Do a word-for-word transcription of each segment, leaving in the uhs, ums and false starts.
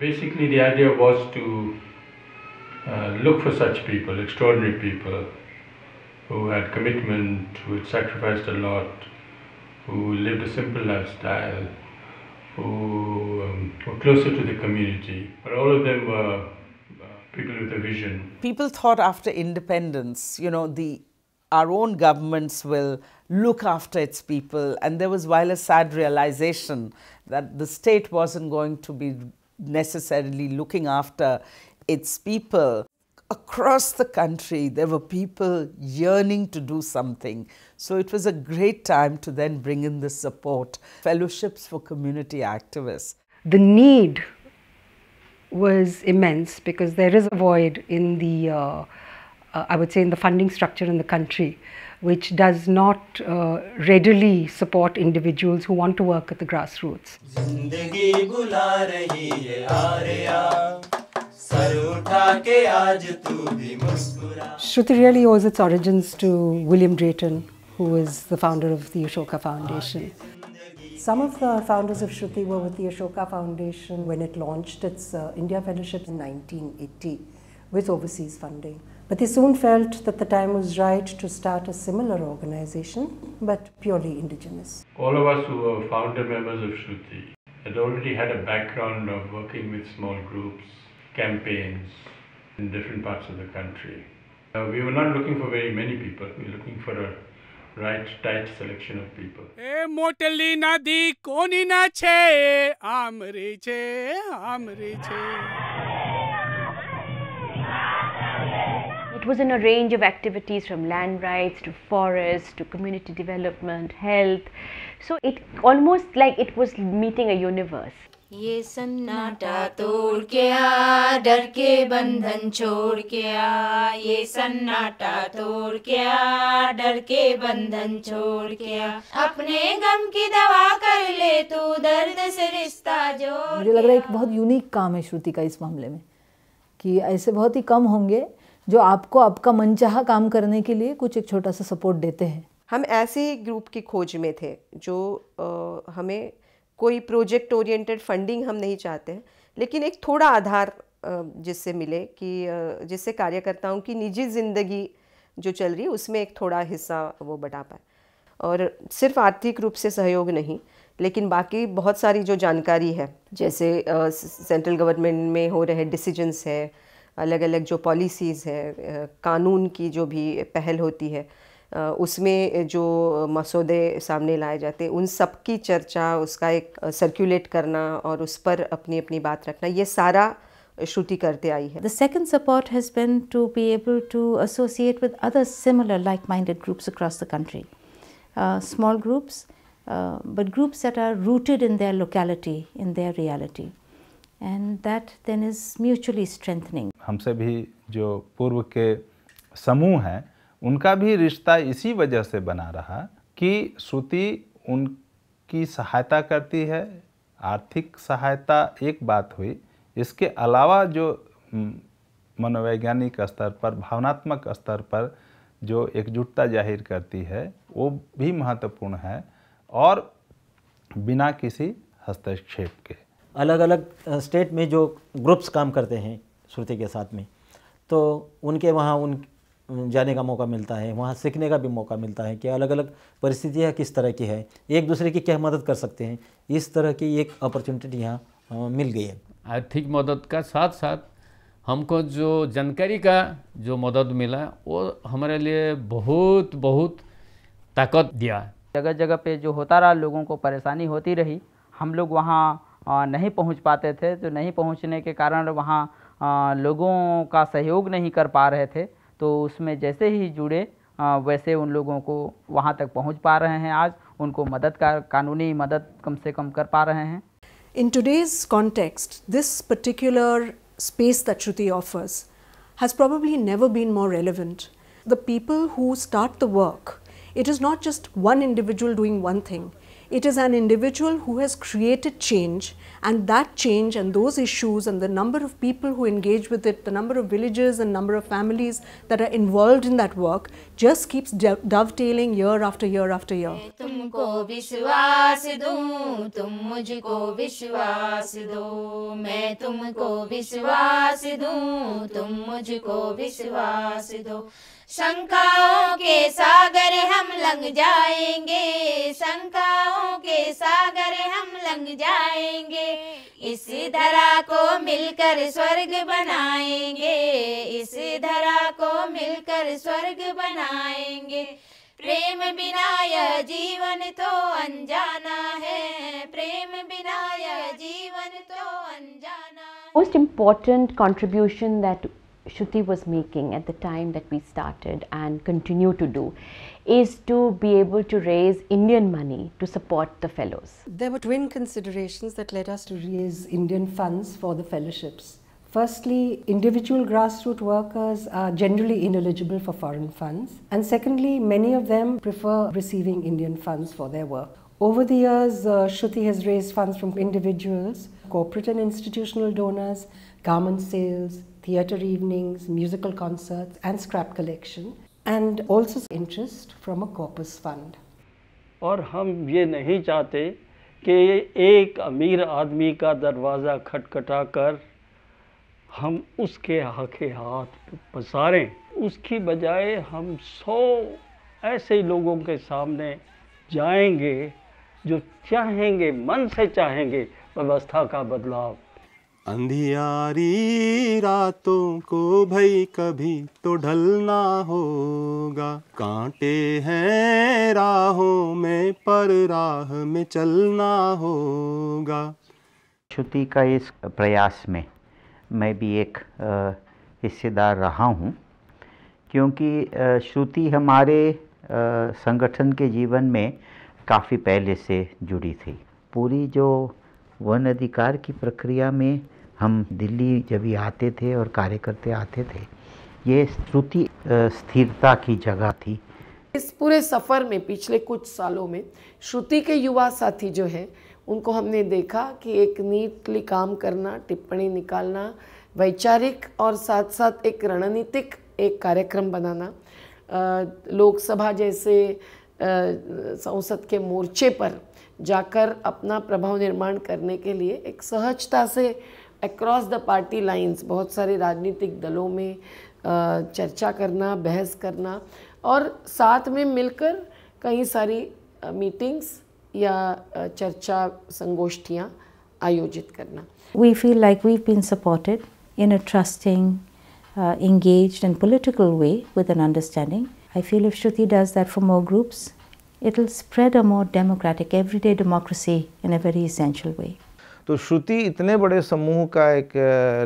Basically, the idea was to uh, look for such people, extraordinary people, who had commitment, who had sacrificed a lot, who lived a simple lifestyle, who um, were closer to the community. But all of them were people with a vision. People thought after independence, you know, the our own governments will look after its people, and there was while a sad realization that the state wasn't going to be necessarily looking after its people. Across the country, there were people yearning to do something. So it was a great time to then bring in the support, fellowships for community activists. The need was immense because there is a void in the, uh, uh, I would say, in the funding structure in the country, which does not uh, readily support individuals who want to work at the grassroots. Shruti really owes its origins to William Drayton, who is the founder of the Ashoka Foundation. Some of the founders of Shruti were with the Ashoka Foundation when it launched its uh, India Fellowship in nineteen eighty with overseas funding. But they soon felt that the time was right to start a similar organization, but purely indigenous. All of us who were founder members of Shruti had already had a background of working with small groups, campaigns in different parts of the country. Uh, we were not looking for very many people, we were looking for a right, tight selection of people. It was in a range of activities from land rights to forests to community development, health. So it almost like it was meeting a universe. मुझे लग रहा है एक बहुत unique काम है श्रुति का इस मामले में कि ऐसे बहुत ही कम होंगे जो आपको आपका मनचाहा काम करने के लिए कुछ एक छोटा सा सपोर्ट देते हैं. हम ऐसे ग्रुप की खोज में थे जो हमें कोई प्रोजेक्ट ओरिएंटेड फंडिंग हम नहीं चाहते हैं, लेकिन एक थोड़ा आधार जिससे मिले कि जिससे कार्यकर्ताओं की निजी ज़िंदगी जो चल रही है उसमें एक थोड़ा हिस्सा वो बढ़ा पाए. और सिर्फ आर्थिक रूप से सहयोग नहीं, लेकिन बाकी बहुत सारी जो जानकारी है, जैसे सेंट्रल गवर्नमेंट में हो रहे डिसीजंस है, अलग अलग जो पॉलिसीज़ है, कानून की जो भी पहल होती है, उसमें जो मसौदे सामने लाए जाते उन सब की चर्चा, उसका एक सर्कुलेट करना और उस पर अपनी अपनी बात रखना, ये सारा श्रुति करते आई है. The second support has been to be able to associate with other similar like-minded groups across the country, uh, small groups, uh, but groups that are rooted in their locality, in their reality, and that then is mutually strengthening. हमसे भी जो पूर्व के समूह हैं उनका भी रिश्ता इसी वजह से बना रहा कि श्रुति उनकी सहायता करती है. आर्थिक सहायता एक बात हुई, इसके अलावा जो मनोवैज्ञानिक स्तर पर, भावनात्मक स्तर पर जो एकजुटता जाहिर करती है वो भी महत्वपूर्ण है, और बिना किसी हस्तक्षेप के. अलग अलग स्टेट में जो ग्रुप्स काम करते हैं श्रुति के साथ में, तो उनके वहाँ उन जाने का मौका मिलता है, वहाँ सीखने का भी मौका मिलता है कि अलग अलग परिस्थितियाँ किस तरह की है, एक दूसरे की क्या मदद कर सकते हैं. इस तरह की एक अपॉर्चुनिटी यहाँ मिल गई है. आर्थिक मदद का साथ साथ हमको जो जानकारी का जो मदद मिला वो हमारे लिए बहुत बहुत ताकत दिया. जगह जगह पे जो होता रहा, लोगों को परेशानी होती रही, हम लोग वहाँ नहीं पहुँच पाते थे, तो नहीं पहुँचने के कारण वहाँ लोगों का सहयोग नहीं कर पा रहे थे. तो उसमें जैसे ही जुड़े वैसे उन लोगों को वहाँ तक पहुँच पा रहे हैं, आज उनको मदद का कानूनी मदद कम से कम कर पा रहे हैं. In today's context this particular space that Shruti offers has probably never been more relevant. The people who start the work, it is not just one individual doing one thing, It is an individual who has created change, and that change and those issues and the number of people who engage with it, the number of villages and number of families that are involved in that work just keeps dovetailing year after year after year. Tumko vishwas do, tum mujhko vishwas do, main tumko vishwas do, tum mujhko vishwas do. शंकाओं के सागर हम lung जाएंगे, शंकाओं के सागर हम lung जाएंगे, इस धरा को मिलकर स्वर्ग बनाएंगे, इस धरा को मिलकर स्वर्ग बनाएंगे। प्रेम बिना यह जीवन तो अनजाना है, प्रेम बिना यह जीवन तो अनजाना है। Most important contribution that Shruti was making at the time that we started and continue to do is to be able to raise Indian money to support the fellows. There were twin considerations that led us to raise Indian funds for the fellowships. Firstly, individual grassroots workers are generally ineligible for foreign funds, and secondly, many of them prefer receiving Indian funds for their work. Over the years, uh, Shruti has raised funds from individuals, corporate and institutional donors, garment sales, theatre evenings, musical concerts and scrap collection, and also interest from a corpus fund. और हम ये नहीं चाहते कि एक अमीर आदमी का दरवाज़ा खटखटा कर हम उसके आखे हाथ पसारें, उसकी बजाय हम सौ ऐसे लोगों के सामने जाएंगे जो चाहेंगे, मन से चाहेंगे व्यवस्था का बदलाव। अंधियारी रातों को भई कभी तो ढलना होगा, कांटे हैं राहों में पर राह में चलना होगा। श्रुति का इस प्रयास में मैं भी एक हिस्सेदार रहा हूँ, क्योंकि श्रुति हमारे संगठन के जीवन में काफ़ी पहले से जुड़ी थी। पूरी जो वन अधिकार की प्रक्रिया में हम दिल्ली जब भी आते थे और कार्य करते आते थे, ये श्रुति स्थिरता की जगह थी। इस पूरे सफ़र में पिछले कुछ सालों में श्रुति के युवा साथी जो हैं उनको हमने देखा कि एक नीटली काम करना, टिप्पणी निकालना, वैचारिक और साथ साथ एक रणनीतिक एक कार्यक्रम बनाना, लोकसभा जैसे संसद के मोर्चे पर जाकर अपना प्रभाव निर्माण करने के लिए एक सहजता से अक्रॉस द पार्टी लाइंस बहुत सारे राजनीतिक दलों में चर्चा करना, बहस करना और साथ में मिलकर कई सारी मीटिंग्स या चर्चा संगोष्ठियाँ आयोजित करना। We feel like we've been supported in a trusting, uh, engaged and political way with an understanding. I feel if Shruti does that for more groups, it'll spread a more democratic, everyday democracy in a very essential way. तो श्रुति इतने बड़े समूह का एक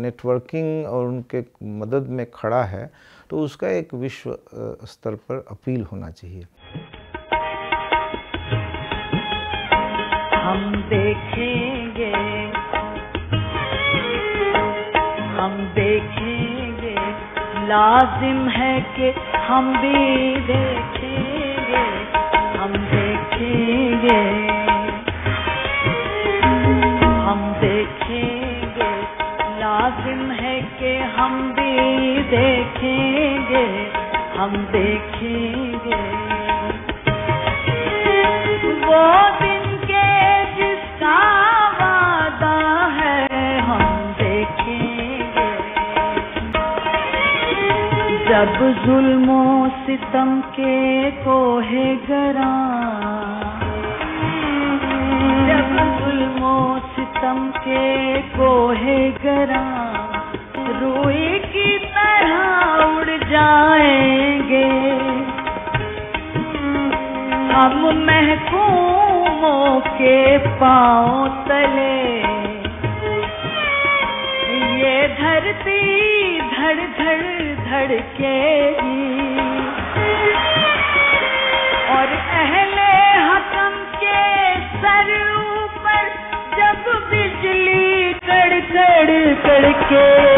networking और उनके मदद में खड़ा है, तो उसका एक विश्व स्तर पर अपील होना चाहिए। हम देखेंगे, हम देखेंगे, लाजिम है कि हम भी देखेंगे, हम देखेंगे, हम देखेंगे, लाजिम है कि हम भी देखेंगे, हम देखेंगे, वो दिन के जिसका वादा है हम देखेंगे, जब जुल्मों सितम के कोहे गरा, जब जुल्मों सितम के कोहे गरा, रूई की तरह उड़ जाएंगे, हम महकूमों के पाँव तले, ये धरती धड़ धड़ धड़केगी, और अहले हकम के सर ऊपर जब बिजली कड़कड़ कड़के।